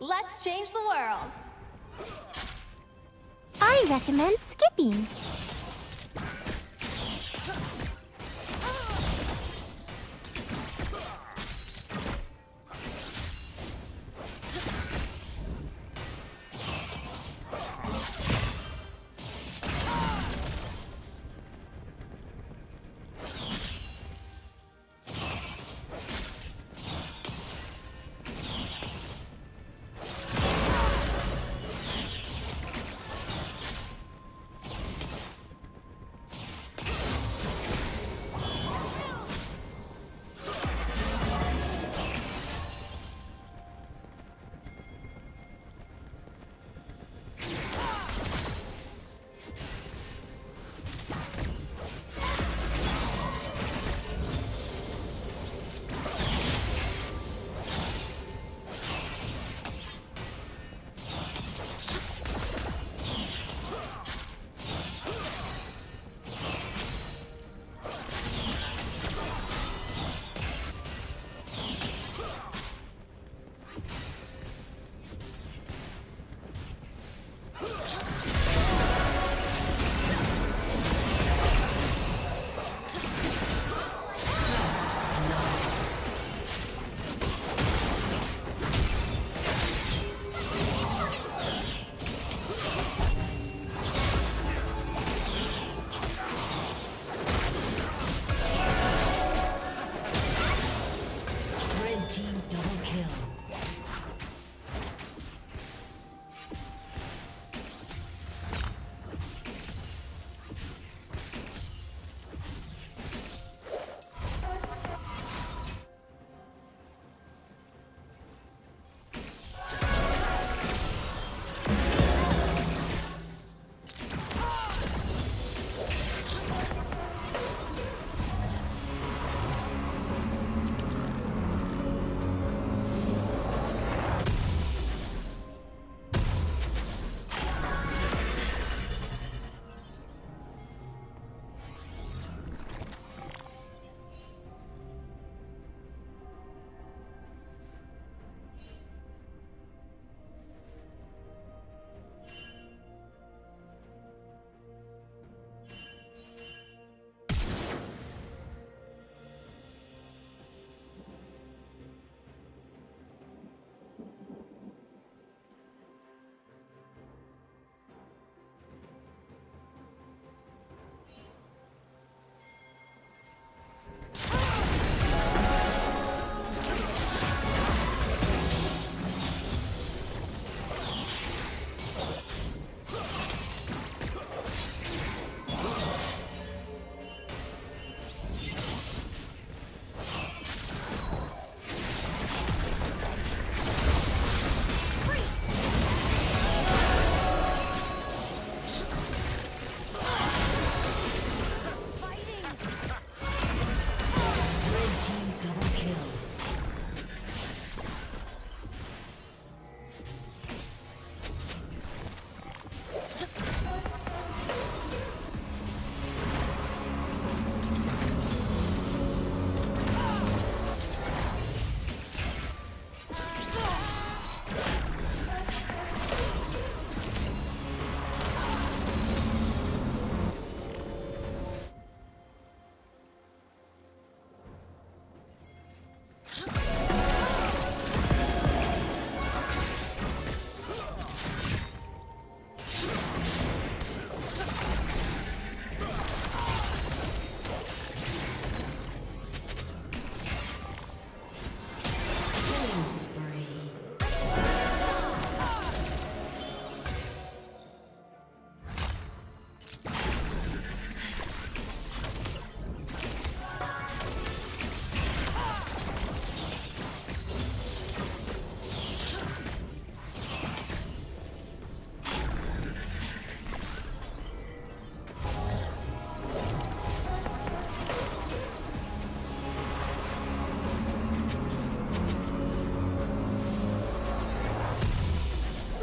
Let's change the world. I recommend skipping.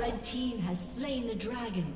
The team has slain the dragon.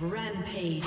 Rampage.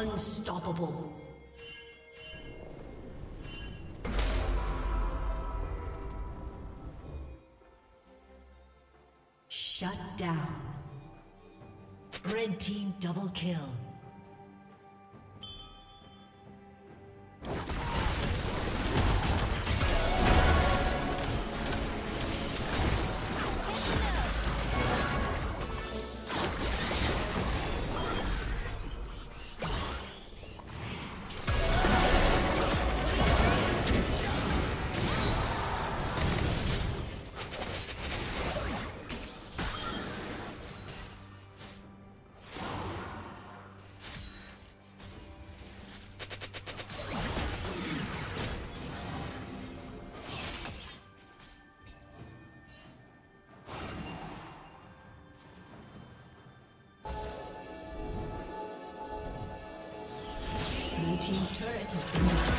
Unstoppable. Shut down. Red team double kill. Team's turret has been shut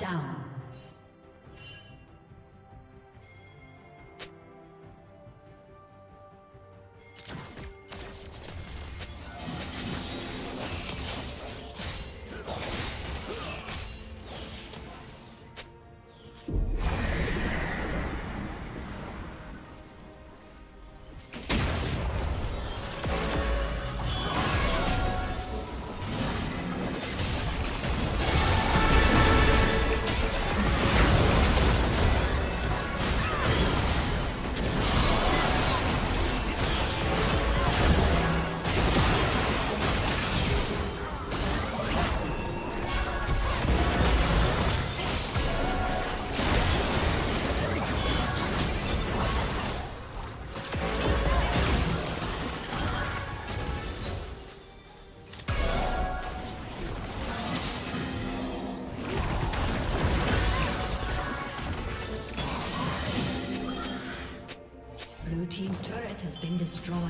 down. Blue team's turret has been destroyed.